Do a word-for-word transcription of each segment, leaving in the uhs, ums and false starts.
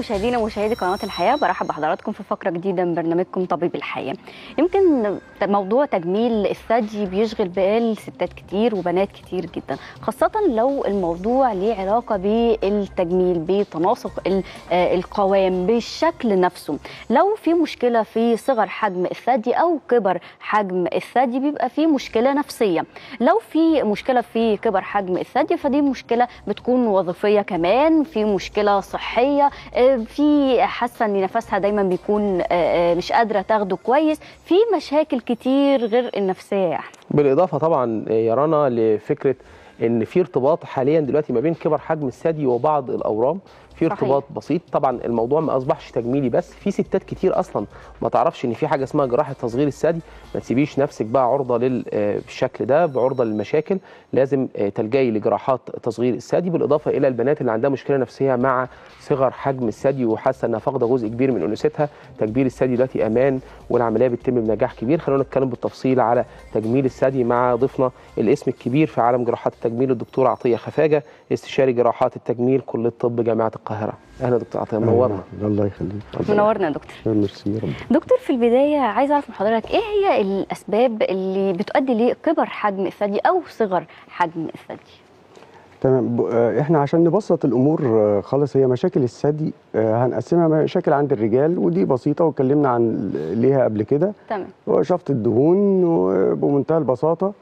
مشاهدينا ومشاهدي قناة الحياة، برحب بحضراتكم في فقرة جديدة من برنامجكم طبيب الحياة. يمكن موضوع تجميل الثدي بيشغل بال ستات كتير وبنات كتير جدا، خاصة لو الموضوع ليه علاقة بالتجميل، بتناسق القوام، بالشكل نفسه. لو في مشكلة في صغر حجم الثدي أو كبر حجم الثدي بيبقى في مشكلة نفسية. لو في مشكلة في كبر حجم الثدي فدي مشكلة بتكون وظيفية، كمان في مشكلة صحية، في حاسة ان نفسها دايما بيكون مش قادرة تاخده كويس، في مشاكل كتير غير النفسية يعني. بالإضافة طبعا يا رنا لفكرة ان في ارتباط حاليا دلوقتي ما بين كبر حجم الثدي وبعض الاورام، في ارتباط بسيط. طبعا الموضوع ما اصبحش تجميلي بس، في ستات كتير اصلا ما تعرفش ان في حاجه اسمها جراحه تصغير الثدي. ما تسيبيش نفسك بقى عرضه للشكل ده، بعرضه للمشاكل، لازم تلجئي لجراحات تصغير الثدي. بالاضافه الى البنات اللي عندها مشكله نفسيه مع صغر حجم الثدي وحاسه انها فاقده جزء كبير من انوثتها، تكبير الثدي دلوقتي امان والعمليه بتتم بنجاح كبير. خلونا نتكلم بالتفصيل على تجميل الثدي مع ضيفنا الاسم الكبير في عالم جراحات التجميل الدكتوره عطيه خفاجه، استشاري جراحات التجميل كليه الطب جامعه القاهرة. أهلا دكتور عطية، منورنا. الله يخليك، منورنا يا دكتور. ميرسي. دكتور، في البداية عايز أعرف من حضرتك إيه هي الأسباب اللي بتؤدي لكبر حجم الثدي أو صغر حجم الثدي؟ تمام، إحنا عشان نبسط الأمور خالص، هي مشاكل الثدي هنقسمها مشاكل عند الرجال ودي بسيطة واتكلمنا عن ليها قبل كده. تمام. وشفط الدهون بمنتهى البساطة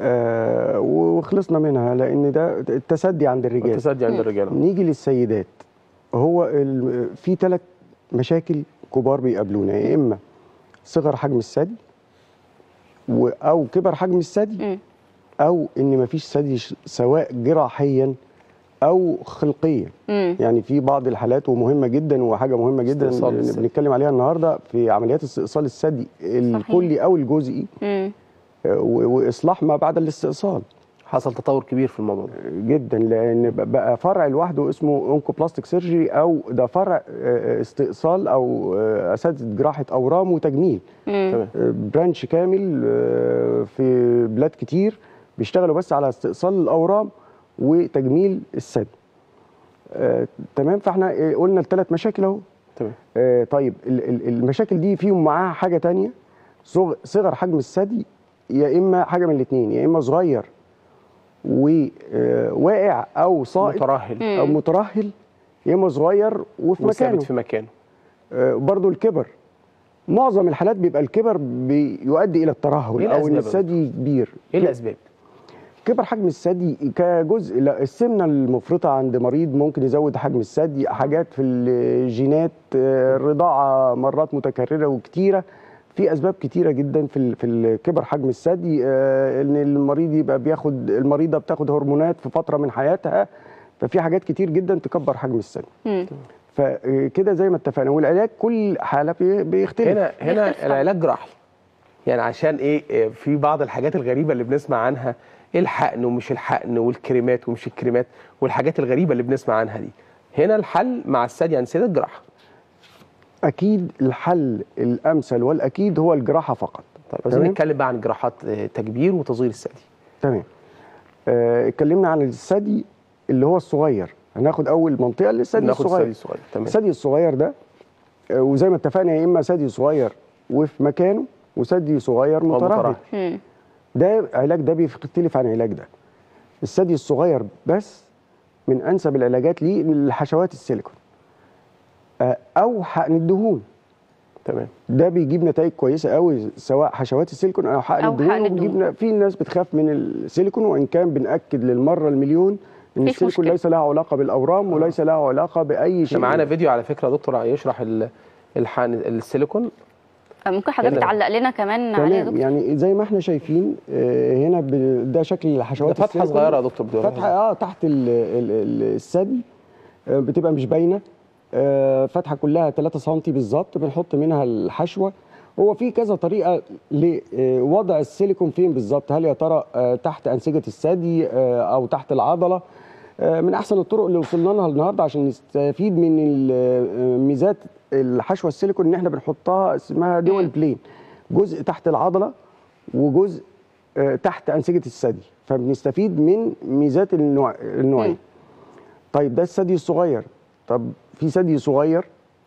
آه وخلصنا منها، لان ده التسدي عند الرجال. التسدي عند الرجال. نيجي للسيدات، هو في ثلاث مشاكل كبار بيقابلونا، يا اما صغر حجم الثدي او كبر حجم الثدي، او ان مفيش ثدي سواء جراحيا او خلقيا. يعني في بعض الحالات ومهمه جدا وحاجه مهمه جدا بنتكلم عليها النهارده في عمليات استئصال الثدي الكلي او الجزئي واصلاح ما بعد الاستئصال. حصل تطور كبير في الموضوع جدا، لان بقى فرع لوحده اسمه انكو بلاستيك سيرجي، او ده فرع استئصال او اساتذه جراحه اورام وتجميل. برانش كامل في بلاد كتير بيشتغلوا بس على استئصال الاورام وتجميل الثدي. تمام، فاحنا قلنا الثلاث مشاكل اهو. تمام. طيب المشاكل دي فيهم معاها حاجه ثانيه، صغر حجم الثدي، يا اما حاجه من الاثنين، يا اما صغير وواقع او ساقط مترهل او مترهل، يا اما صغير وفي مكانه وثابت في مكانه. برضه الكبر، معظم الحالات بيبقى الكبر بيؤدي الى الترهل إيه او ان الثدي كبير. ايه الاسباب؟ كبر حجم الثدي كجزء، لا السمنه المفرطه عند مريض ممكن يزود حجم الثدي، حاجات في الجينات، الرضاعه مرات متكرره وكتيره، في اسباب كتيره جدا في في كبر حجم الثدي. آه ان المريض يبقى بياخد، المريضه بتاخد هرمونات في فتره من حياتها، ففي حاجات كتير جدا تكبر حجم الثدي. فكده زي ما اتفقنا، والعلاج كل حاله بيختلف. هنا هنا العلاج جراحي، يعني عشان ايه في بعض الحاجات الغريبه اللي بنسمع عنها، الحقن ومش الحقن، والكريمات ومش الكريمات، والحاجات الغريبه اللي بنسمع عنها دي. هنا الحل مع الثدي عند سيدة الجراحه. أكيد الحل الأمثل والأكيد هو الجراحة فقط. طيب عايزين نتكلم بقى عن جراحات تكبير وتصغير الثدي. تمام. آه، اتكلمنا عن الثدي اللي هو الصغير، هناخد أول منطقة للثدي الصغير. الثدي الصغير ده آه، وزي ما اتفقنا، يا إما ثدي صغير وفي مكانه، وثدي صغير مترهل. ده علاج، ده بيختلف عن علاج ده. الثدي الصغير بس من أنسب العلاجات ليه الحشوات السيليكون او حقن الدهون. تمام. ده بيجيب نتائج كويسه قوي، سواء حشوات السيليكون او حقن أو الدهون. وبيجيبنا في ناس بتخاف من السيليكون، وان كان بنأكد للمره المليون ان السيليكون ليس لها علاقه بالاورام وليس لها علاقه باي شيء. معانا فيديو على فكره دكتور يشرح الحقن السيليكون، ممكن حضرتك تعلق لنا كمان عليه يا دكتور؟ يعني زي ما احنا شايفين هنا ده شكل حشوات السيليكون، فتحه صغيره يا دكتور، فتحه اه تحت الثدي بتبقى مش باينه، فتحه كلها ثلاثة سنتي بالظبط، بنحط منها الحشوه. هو في كذا طريقه لوضع السيليكون فين بالظبط، هل يا ترى تحت انسجه الثدي او تحت العضله؟ من احسن الطرق اللي وصلنا لها النهارده عشان نستفيد من ميزات الحشوه السيليكون ان احنا بنحطها اسمها دول بلين، جزء تحت العضله وجزء تحت انسجه الثدي، فبنستفيد من ميزات النوعين. طيب ده الثدي الصغير، طب في ثدي صغير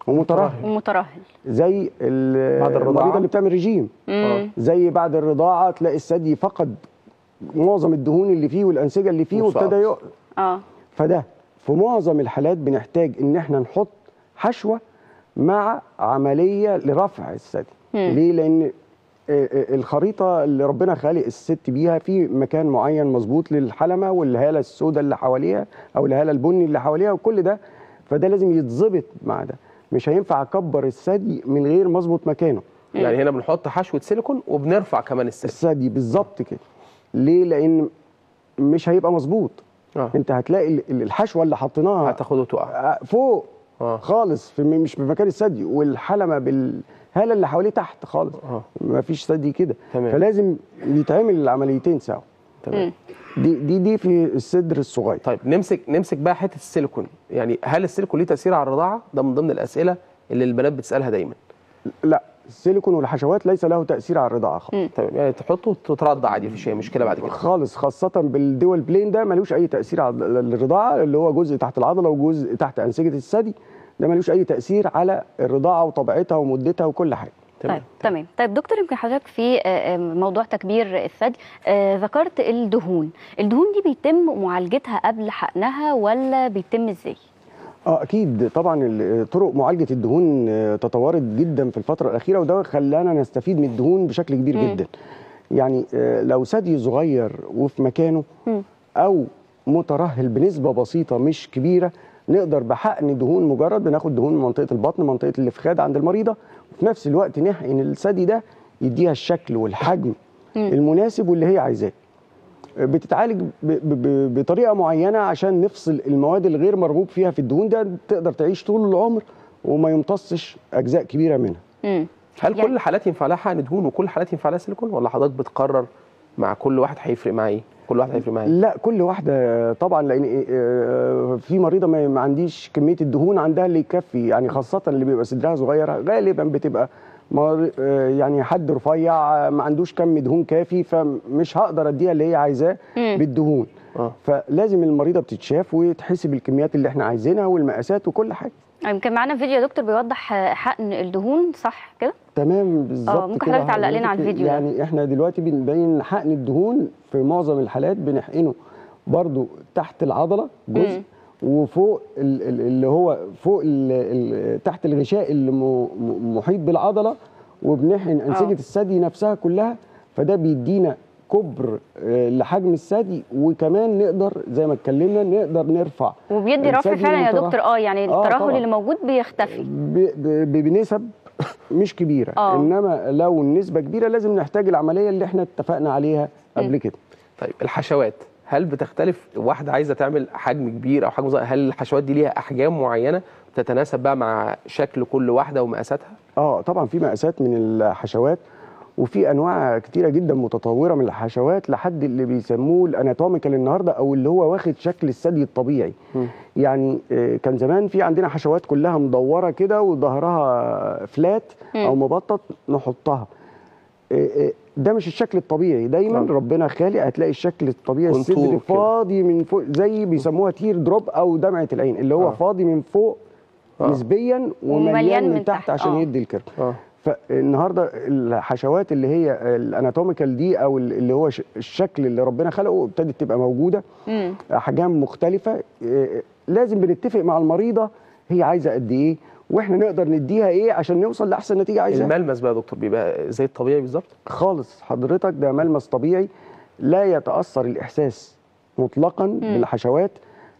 ومترهل ومترهل زي المريضه اللي بتعمل رجيم، زي بعد الرضاعه تلاقي الثدي فقد معظم الدهون اللي فيه والانسجه اللي فيه وابتدى يقل. اه فده في معظم الحالات بنحتاج ان احنا نحط حشوه مع عمليه لرفع الثدي. ليه؟ لان الخريطه اللي ربنا خالق الست بيها في مكان معين مظبوط للحلمه والهاله السوداء اللي حواليها او الهاله البني اللي حواليها وكل ده، فده لازم يتظبط مع ده، مش هينفع اكبر الثدي من غير ما اظبط مكانه. يعني هنا بنحط حشوه سيليكون وبنرفع كمان الثدي الثدي بالظبط كده. ليه؟ لان مش هيبقى مظبوط. آه. انت هتلاقي الحشوه اللي حطيناها هتاخد وتقع فوق. آه. خالص في مش في مكان الثدي، والحلمه بالهاله اللي حواليه تحت خالص. آه. مفيش ثدي كده، فلازم يتعمل العمليتين سوا. تمام. دي دي دي في الصدر الصغير. طيب نمسك نمسك بقى حته السيليكون. يعني هل السيليكون ليه تاثير على الرضاعه؟ ده من ضمن الاسئله اللي البنات بتسالها دايما. لا، السيليكون والحشوات ليس له تاثير على الرضاعه خالص. تمام. يعني تحطه وتترضع عادي، مفيش اي مشكله بعد كده خالص، خاصه بالدول بلين ده ملوش اي تاثير على الرضاعه، اللي هو جزء تحت العضله وجزء تحت انسجه الثدي، ده ملوش اي تاثير على الرضاعه وطبيعتها ومدتها وكل حاجه. طيب تمام. طيب دكتور، يمكن حضرتك في موضوع تكبير الثدي ذكرت الدهون، الدهون دي بيتم معالجتها قبل حقنها ولا بيتم ازاي؟ اه اكيد طبعا طرق معالجه الدهون تطورت جدا في الفتره الاخيره، وده خلانا نستفيد من الدهون بشكل كبير م. جدا. يعني لو ثدي صغير وفي مكانه م. او مترهل بنسبه بسيطه مش كبيره، نقدر بحقن دهون، مجرد بناخد دهون من منطقه البطن، منطقه الافخاذ عند المريضه، وفي نفس الوقت نحقن الثدي ده يديها الشكل والحجم المناسب واللي هي عايزاه. بتتعالج بطريقه معينه عشان نفصل المواد الغير مرغوب فيها في الدهون، ده تقدر تعيش طول العمر وما يمتصش اجزاء كبيره منها. مم. هل يعني كل الحالات ينفع لها حقن دهون وكل الحالات ينفع لها سيليكون، ولا حضرتك بتقرر مع كل واحد هيفرق معاه ايه؟ كل واحده هيفرق معاه؟ لا، كل واحده طبعا، لان في مريضه ما عنديش كميه الدهون عندها اللي يكفي، يعني خاصه اللي بيبقى صدرها صغيره غالبا بتبقى يعني حد رفيع ما عندوش كم دهون كافي، فمش هقدر اديها اللي هي عايزاه بالدهون. آه. فلازم المريضه بتتشاف وتحسب الكميات اللي احنا عايزينها والمقاسات وكل حاجه. يمكن معانا فيديو يا دكتور بيوضح حقن الدهون، صح كده؟ تمام بالظبط. اه ممكن حضرتك تعلق لنا على الفيديو ده. يعني احنا دلوقتي بنبين حقن الدهون في معظم الحالات، بنحقنه برضو تحت العضله جزء م. وفوق اللي هو فوق تحت الغشاء اللي محيط بالعضله، وبنحقن انسجه أوه. الثدي نفسها كلها، فده بيدينا كبر لحجم الثدي، وكمان نقدر زي ما اتكلمنا نقدر نرفع، وبيدي رفع فعلا يا دكتور. اه يعني الترهل آه اللي موجود بيختفي بنسب مش كبيره. أوه. انما لو النسبه كبيره لازم نحتاج العمليه اللي احنا اتفقنا عليها قبل كده. طيب الحشوات هل بتختلف؟ واحده عايزه تعمل حجم كبير او حجم صغير، هل الحشوات دي ليها احجام معينه بتتناسب بقى مع شكل كل واحده ومقاساتها؟ اه طبعا في مقاسات من الحشوات، وفي انواع كتيره جدا متطوره من الحشوات لحد اللي بيسموه الاناتوميكال النهارده، او اللي هو واخد شكل الثدي الطبيعي. م. يعني كان زمان في عندنا حشوات كلها مدوره كده وظهرها فلات او مبطط نحطها، ده مش الشكل الطبيعي دايما. م. ربنا خالق، هتلاقي الشكل الطبيعي الصدر فاضي من فوق، زي بيسموها تير دروب او دمعه العين، اللي هو آه. فاضي من فوق آه. نسبيا ومليان من, من تحت آه. عشان يدي الكيرف. آه. فالنهارده الحشوات اللي هي الاناتوميكال دي او اللي هو الشكل اللي ربنا خلقه ابتدت تبقى موجوده، احجام مختلفه. لازم بنتفق مع المريضه هي عايزه قد ايه واحنا نقدر نديها ايه عشان نوصل لاحسن نتيجه عايزاها. الملمس بقى يا دكتور بيبقى زي الطبيعي بالظبط خالص حضرتك، ده ملمس طبيعي، لا يتاثر الاحساس مطلقا مم. بالحشوات،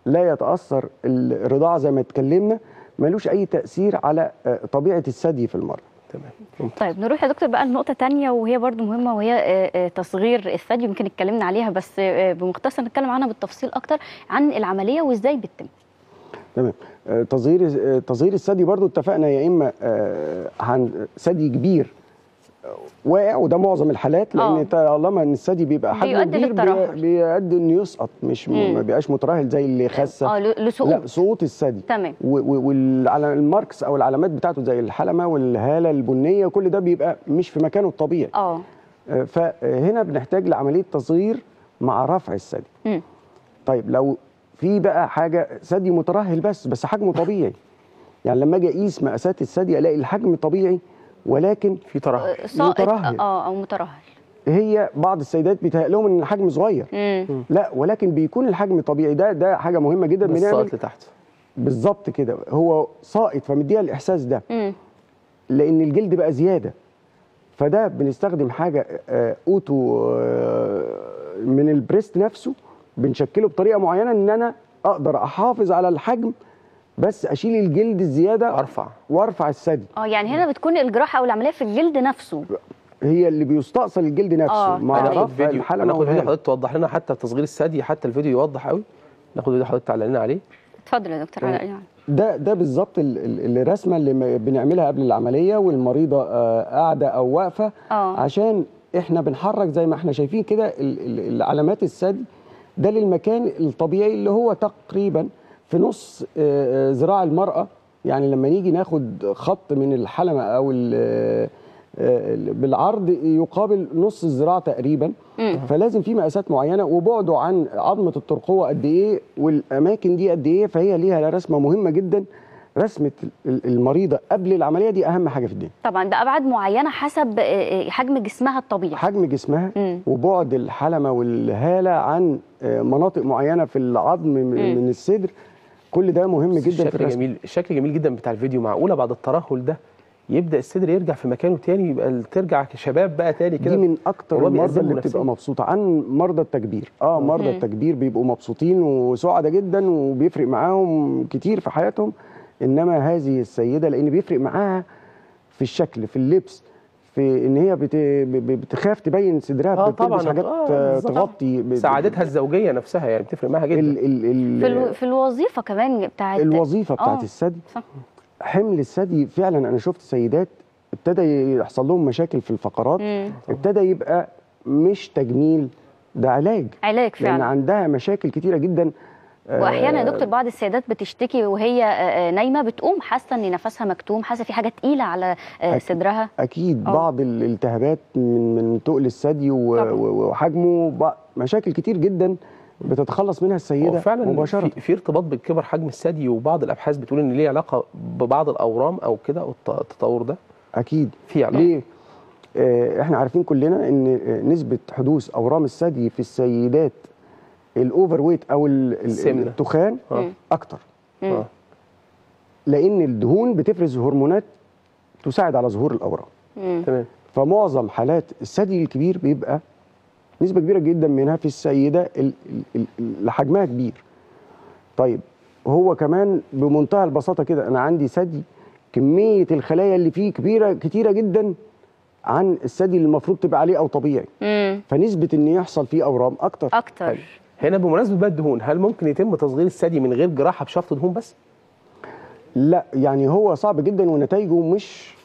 لا يتاثر الرضاعه زي ما اتكلمنا، ملوش اي تاثير على طبيعه الثدي في المرض. تمام. طيب نروح يا دكتور بقى لنقطة تانية وهي برضو مهمة، وهي تصغير الثدي، يمكن اتكلمنا عليها بس بمختصر نتكلم عنها بالتفصيل أكتر عن العملية وإزاي بتتم. تمام. تصغير تصغير الثدي برضو اتفقنا يا إما عن ثدي كبير واقع، وده معظم الحالات، لأن طالما إن الثدي بيبقى حجمه كبير بيؤدي إنه يسقط، مش ما بيبقاش مترهل زي اللي خسة. اه لسقوط. لا، سقوط الثدي. تمام. والماركس أو العلامات بتاعته زي الحلمة والهالة البنية وكل ده بيبقى مش في مكانه الطبيعي. اه فهنا بنحتاج لعملية تصغير مع رفع الثدي. طيب لو في بقى حاجه ثدي مترهل بس بس حجمه طبيعي. يعني لما اجي اقيس مقاسات الثدي الاقي الحجم طبيعي ولكن في ترهل مترهل اه او مترهل. هي بعض السيدات بيتهيأ لهم ان الحجم صغير، مم. لا ولكن بيكون الحجم طبيعي. ده ده حاجه مهمه جدا. بنعمل ساقط لتحت بالظبط كده، هو ساقط فمديها الاحساس ده، مم. لان الجلد بقى زياده، فده بنستخدم حاجه اوتو من البريست نفسه، بنشكله بطريقه معينه ان انا اقدر احافظ على الحجم بس اشيل الجلد الزياده ارفع وارفع الثدي. اه يعني هنا بتكون الجراحه او العمليه في الجلد نفسه، هي اللي بيستأصل الجلد نفسه. مع فيديو هناخد فيديو حضرتك توضح لنا حتى تصغير الثدي، حتى الفيديو يوضح قوي. ناخد فيديو حضرتك تعلق لنا عليه. اتفضل يا دكتور علق لنا عليه. ده ده بالظبط الرسمه اللي بنعملها قبل العمليه، والمريضه قاعده او واقفه، عشان احنا بنحرك زي ما احنا شايفين كده علامات الثدي. ده للمكان الطبيعي اللي هو تقريبا في نص ذراع المراه. يعني لما نيجي ناخد خط من الحلمه او بالعرض يقابل نص الذراع تقريبا، مم. فلازم في مقاسات معينه، وبعده عن عظمه الترقوه قد ايه، والاماكن دي قد ايه. فهي ليها رسمه مهمه جدا. رسمه المريضه قبل العمليه دي اهم حاجه في الدنيا. طبعا ده ابعاد معينه حسب حجم جسمها الطبيعي، حجم جسمها، مم. وبعد الحلمه والهاله عن مناطق معينه في العظم من, من الصدر. كل ده مهم جدا. الشكل في الرسم جميل، الشكل جميل جدا بتاع الفيديو. معقوله بعد الترهل ده يبدا الصدر يرجع في مكانه تاني، يبقى ترجع كشباب بقى تاني كده؟ دي من اكتر المرضى اللي بتبقى مبسوطه عن مرضى التكبير. اه مرضى التكبير بيبقوا مبسوطين وسعداء جدا، وبيفرق معاهم كتير في حياتهم. انما هذه السيده لان بيفرق معاها في الشكل، في اللبس، في ان هي بت... بتخاف تبين صدرها، آه بتلبس حاجات آه تغطي بت... سعادتها الزوجيه نفسها، يعني بتفرق معاها جدا. ال... ال... ال... في, الو... في الوظيفه كمان بتاعت الوظيفه بتاعت آه. الثدي، حمل الثدي. فعلا انا شفت سيدات ابتدى يحصل لهم مشاكل في الفقرات، مم. ابتدى يبقى مش تجميل، ده علاج. علاج فعلا، لان عندها مشاكل كتيره جدا. واحيانا يا دكتور بعض السيدات بتشتكي وهي نايمه، بتقوم حاسه ان نفسها مكتوم، حاسه في حاجه تقيله على صدرها. اكيد أوه. بعض الالتهابات من من تقل الثدي وحجمه، مشاكل كتير جدا بتتخلص منها السيده فعلا مباشره. في, في ارتباط بكبر حجم الثدي، وبعض الابحاث بتقول ان ليه علاقه ببعض الاورام او كده، او التطور ده. اكيد في علاقه. ليه؟ آه احنا عارفين كلنا ان نسبه حدوث اورام الثدي في السيدات الاوفر ويت او التخان اكتر، آه. لان الدهون بتفرز هرمونات تساعد على ظهور الاورام. تمام. فمعظم حالات الثدي الكبير بيبقى نسبة كبيرة جدا منها في السيدة اللي حجمها كبير. طيب هو كمان بمنتهى البساطة كده، أنا عندي ثدي كمية الخلايا اللي فيه كبيرة كتيرة جدا عن الثدي اللي المفروض تبقى عليه أو طبيعي، مم. فنسبة إن يحصل فيه أورام أكتر. أكتر. هل. هنا بمناسبة بقى الدهون، هل ممكن يتم تصغير الثدي من غير جراحة بشفط دهون بس؟ لا، يعني هو صعب جدا ونتائجه مش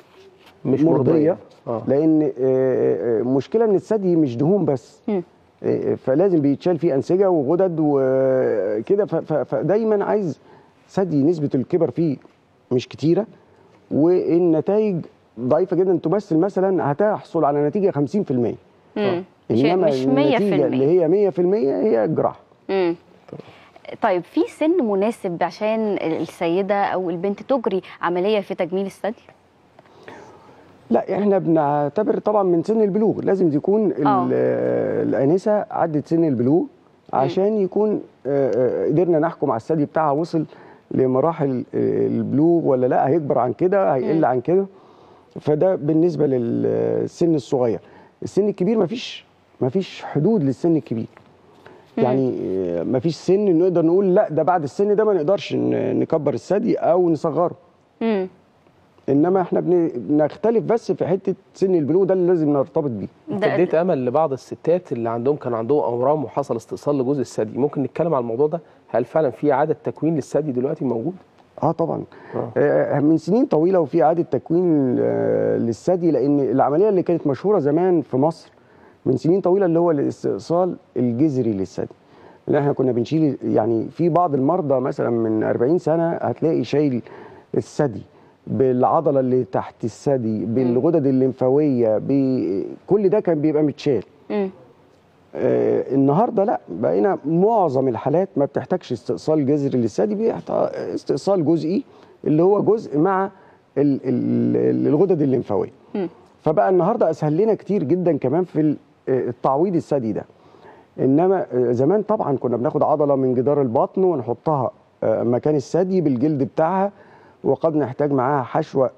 مش مرضية, مرضية. آه. لأن مشكلة إن الثدي مش دهون بس، م. فلازم بيتشال فيه أنسجة وغدد وكده. فدايما عايز ثدي نسبة الكبر فيه مش كتيرة، والنتائج ضعيفة جدا. تمثل مثلا هتحصل على نتيجة خمسين في المية، آه. إنما مش النتيجة اللي هي مية في المية هي الجراحة. طيب في سن مناسب عشان السيدة أو البنت تجري عملية في تجميل الثدي؟ لا، احنا بنعتبر طبعا من سن البلوغ. لازم يكون الانسه عدت سن البلوغ عشان يكون قدرنا نحكم على الثدي بتاعها وصل لمراحل البلوغ ولا لا، هيكبر عن كده هيقل عن كده. فده بالنسبه للسن الصغير. السن الكبير مفيش مفيش حدود للسن الكبير، يعني مفيش سن نقدر نقول لا ده بعد السن ده ما نقدرش نكبر الثدي او نصغره. امم انما احنا بنختلف بس في حته سن البلوغ، ده اللي لازم نرتبط بيه. اديت امل لبعض الستات اللي عندهم كان عندهم اورام وحصل استئصال لجزء الثدي. ممكن نتكلم على الموضوع ده، هل فعلا في اعاده تكوين للثدي دلوقتي موجود؟ اه طبعا، آه. آه من سنين طويله وفي اعاده تكوين آه للثدي، لان العمليه اللي كانت مشهوره زمان في مصر من سنين طويله اللي هو الاستئصال الجذري للثدي، اللي احنا كنا بنشيل. يعني في بعض المرضى مثلا من أربعين سنه هتلاقي شايل الثدي بالعضله اللي تحت الثدي، بالغدد الليمفاويه، بكل ده كان بيبقى متشال. آه النهارده لا، بقينا معظم الحالات ما بتحتاجش استئصال جذري للثدي، بيحتاج استئصال جزئي اللي هو جزء مع الغدد الليمفاويه. فبقى النهارده اسهل لنا كتير جدا كمان في التعويض الثدي ده. انما زمان طبعا كنا بناخد عضله من جدار البطن ونحطها مكان الثدي بالجلد بتاعها، وقد نحتاج معاها حشوه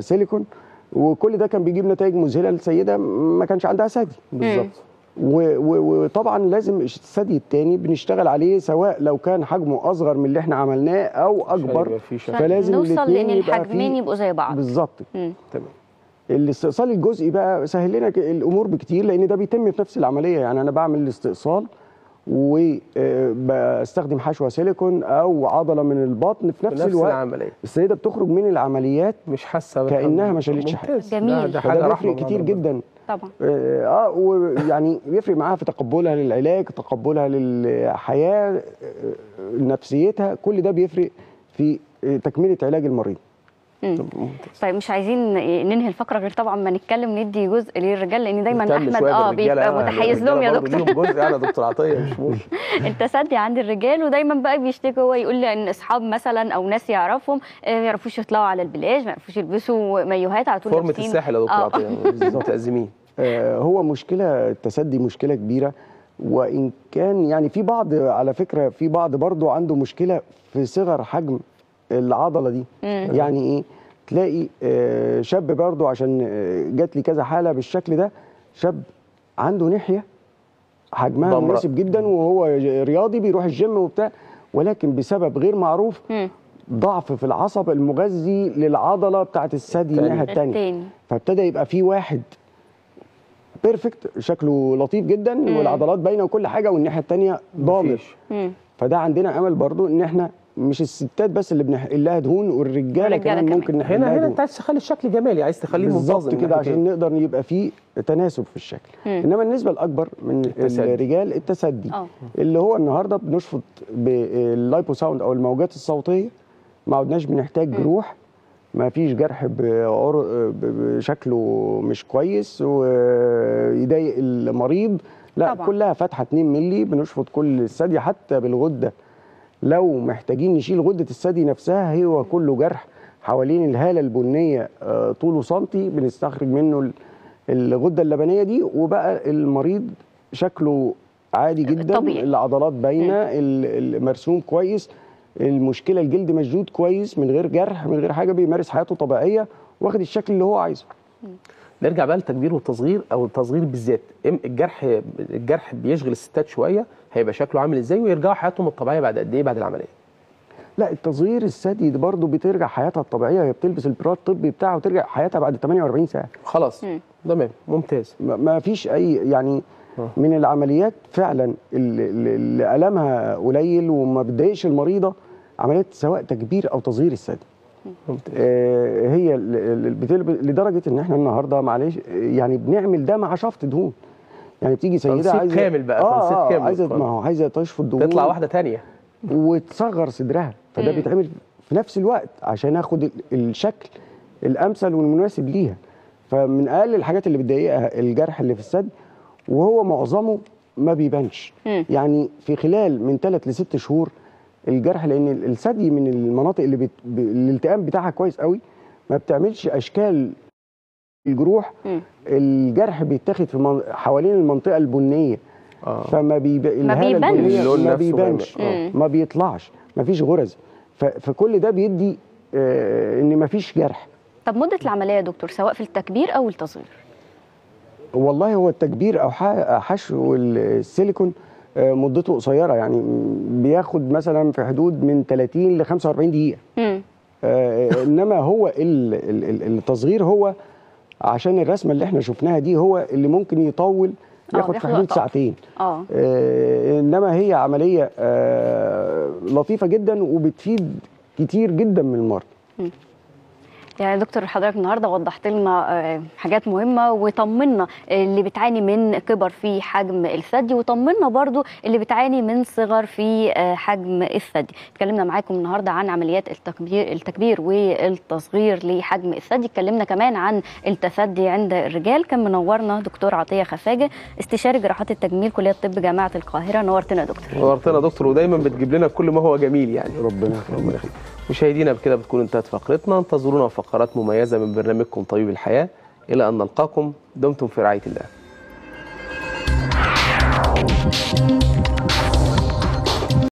سيليكون، وكل ده كان بيجيب نتائج مذهله للسيده ما كانش عندها ثدي بالظبط. وطبعا لازم الثدي الثاني بنشتغل عليه، سواء لو كان حجمه اصغر من اللي احنا عملناه او اكبر، فلازم نوصل لان الحجمين يبقوا زي بعض بالظبط. تمام. الاستئصال الجزئي بقى سهل لنا الامور بكتير، لان ده بيتم في نفس العمليه. يعني انا بعمل الاستئصال وبستخدم حشوه سيليكون او عضله من البطن في نفس, نفس الوقت العملية. السيده بتخرج من العمليات مش حاسه كانها ما شالتش حاجه. جميل. ده حاجه بيفرق كتير جدا طبعا. اه ويعني بيفرق معاها في تقبلها للعلاج، تقبلها للحياه، نفسيتها، كل ده بيفرق في تكمله علاج المريض. طيب مش عايزين ننهي الفقره غير طبعا ما نتكلم ندي جزء للرجال، لان دايما احمد اه بيبقى متحيز لهم يا دكتور. جزء انا دكتور عطيه مش مشكله. التصدي عند الرجال، ودايما بقى بيشتكي، هو يقول لي ان اصحاب مثلا او ناس يعرفهم ما يعرفوش يطلعوا على البلاج، ما يعرفوش يلبسوا مايوهات، على طول فورمه الساحل يا دكتور عطيه متأزمين. هو مشكله التصدي، مشكله كبيره. وان كان يعني في بعض، على فكره في بعض برضو عنده مشكله في صغر حجم العضله دي. مم. يعني ايه؟ تلاقي شاب برضو، عشان جات لي كذا حاله بالشكل ده، شاب عنده ناحيه حجمها مناسب جدا وهو رياضي بيروح الجيم وبتاع، ولكن بسبب غير معروف مم. ضعف في العصب المغذي للعضله بتاعه الثدي الناحيه الثانيه، فابتدى يبقى في واحد بيرفكت شكله لطيف جدا مم. والعضلات باينه وكل حاجه، والناحيه الثانيه ضامر. فده عندنا امل برضو ان احنا مش الستات بس اللي بنحقلها دهون، والرجاله كمان ممكن نحقلها دهون. هنا هنا انت عايز تخلي الشكل جمالي، عايز تخليه منتظم كده عشان نقدر يبقى فيه تناسب في الشكل. مم. انما النسبه الاكبر من التسدي. الرجال التسدي أوه. اللي هو النهارده بنشفط باللايبوساوند او الموجات الصوتيه، ما عدناش بنحتاج جروح، ما فيش جرح بشكله مش كويس ويضايق المريض، لا طبعا. كلها فتحه اتنين مللي، بنشفط كل الثدي حتى بالغده. لو محتاجين نشيل غدة الثدي نفسها، هو كله جرح حوالين الهالة البنية طوله سنتي، بنستخرج منه الغدة اللبنية دي، وبقى المريض شكله عادي جدا طبيعي. العضلات باينة، المرسوم كويس، المشكلة الجلد مشدود كويس، من غير جرح، من غير حاجة، بيمارس حياته طبيعية واخد الشكل اللي هو عايزه. نرجع بقى للتكبير والتصغير، او التصغير بالذات. الجرح الجرح بيشغل الستات شويه، هيبقى شكله عامل ازاي، ويرجعوا حياتهم الطبيعيه بعد قد ايه بعد العمليه؟ لا، التصغير الثدي ده برضه بترجع حياتها الطبيعيه، هي بتلبس البراد الطبي بتاعها وترجع حياتها بعد تمنية وأربعين ساعة خلاص. تمام، ممتاز. ما فيش اي يعني م. من العمليات فعلا اللي ألمها قليل وما بتضايقش المريضه، عمليات سواء تكبير او تصغير الثدي. هي لدرجه ان احنا النهارده معلش يعني بنعمل ده مع شفط دهون. يعني بتيجي سيده عايزه كامل بقى آه كامل، عايزه ما هو عايزه تشفط دهون، تطلع واحده ثانيه وتصغر صدرها، فده مم. بيتعمل في نفس الوقت عشان اخد الشكل الامثل والمناسب ليها. فمن اقل الحاجات اللي بتضايقها الجرح اللي في الثدي، وهو معظمه ما بيبانش. مم. يعني في خلال من تلات لست شهور الجرح، لان الثدي من المناطق اللي بت... الالتئام بتاعها كويس قوي، ما بتعملش اشكال الجروح. م. الجرح بيتاخد في من... حوالين المنطقه البنيه. آه. فما بيب... الهاله البنيه ما بيبانش، آه. ما بيطلعش، ما فيش غرز، ف... فكل ده بيدي آه ان ما فيش جرح. طب مده العمليه يا دكتور سواء في التكبير او التصغير؟ والله هو التكبير او حشو السيليكون مدته قصيره، يعني بياخد مثلا في حدود من تلاتين لخمسة وأربعين دقيقة. امم آه انما هو التصغير هو عشان الرسمه اللي احنا شفناها دي، هو اللي ممكن يطول، ياخد في حدود ساعتين. اه انما هي عمليه آه لطيفه جدا وبتفيد كتير جدا من المرضى. يعني دكتور حضرتك النهارده وضحت لنا حاجات مهمه وطمنا اللي بتعاني من كبر في حجم الثدي، وطمنا برضو اللي بتعاني من صغر في حجم الثدي. اتكلمنا معاكم النهارده عن عمليات التكبير التكبير والتصغير لحجم الثدي، اتكلمنا كمان عن التثدي عند الرجال. كان منورنا دكتور عطيه خفاجه استشاري جراحات التجميل كليه الطب جامعه القاهره. نورتنا يا دكتور. نورتنا يا دكتور، ودايما بتجيب لنا كل ما هو جميل يعني. ربنا يخليك. مشاهدينا بكده بتكون انتهت فقرتنا، انتظرونا في فقرات مميزة من برنامجكم طبيب الحياة. إلى أن نلقاكم، دمتم في رعاية الله.